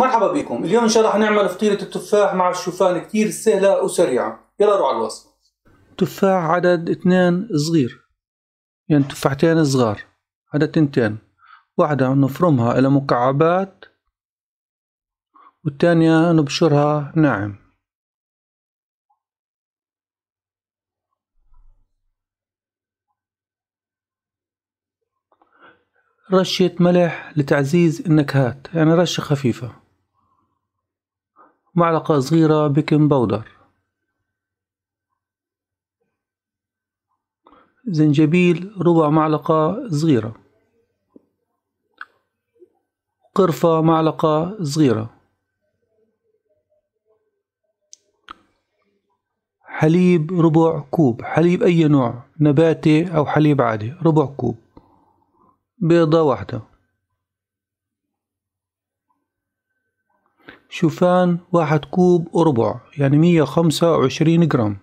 مرحبا بكم. اليوم ان شاء الله حنعمل فطيرة التفاح مع الشوفان، كتير سهلة وسريعة. يلا نروح على الوصفة. تفاح عدد 2 صغير، يعني تفاحتين صغار، عدد 2. واحدة نفرمها الى مكعبات والتانية نبشرها ناعم. رشة ملح لتعزيز النكهات، يعني رشة خفيفة. معلقة صغيرة بيكنج باودر، زنجبيل ربع معلقة صغيرة، قرفة معلقة صغيرة، حليب ربع كوب، حليب أي نوع، نباتي أو حليب عادي، ربع كوب، بيضة واحدة، شوفان 1 كوب وربع، يعني 125 جرام،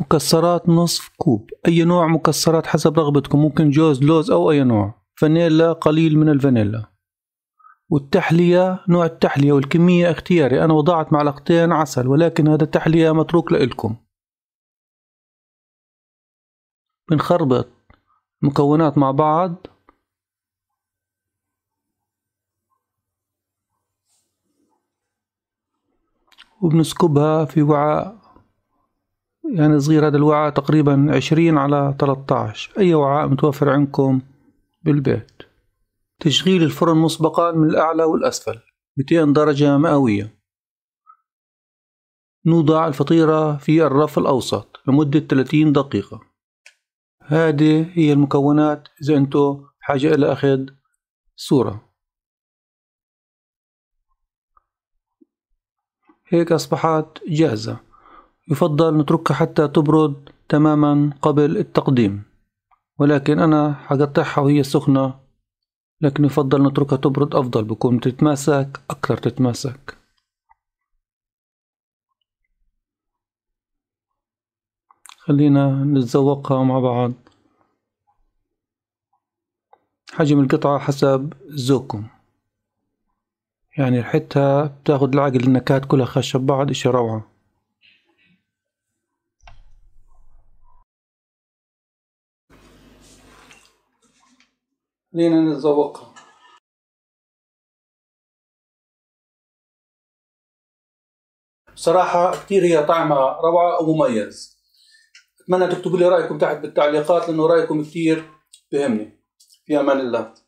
مكسرات نصف كوب، أي نوع مكسرات حسب رغبتكم، ممكن جوز، لوز أو أي نوع، فانيلا، قليل من الفانيلا، والتحلية نوع التحلية والكمية اختياري، أنا وضعت معلقتين عسل ولكن هذا التحلية متروك لإلكم. بنخربط مكونات مع بعض وبنسكبها في وعاء يعني صغير. هذا الوعاء تقريبا 20 على 13، أي وعاء متوفر عندكم بالبيت. تشغيل الفرن مسبقا من الأعلى والأسفل 200 درجة مئوية. نوضع الفطيرة في الرف الأوسط لمدة 30 دقيقة. هذه هي المكونات إذا أنتو حاجة إلى أخذ صورة. هيك أصبحت جاهزة، يفضل نتركها حتى تبرد تماما قبل التقديم، ولكن أنا حقطعها وهي سخنة، لكن يفضل نتركها تبرد أفضل، بكون تتماسك أكثر، تتماسك. خلينا نتذوقها مع بعض. حجم القطعة حسب ذوقكم، يعني ريحتها بتاخد العقل، النكهات كلها خشب بعض، اشي روعة. خلينا نتذوقها. بصراحة كتير هي طعمها روعة ومميز. أتمنى تكتبوا لي رأيكم تحت بالتعليقات، لأنه رأيكم كتير بهمني. في أمان الله.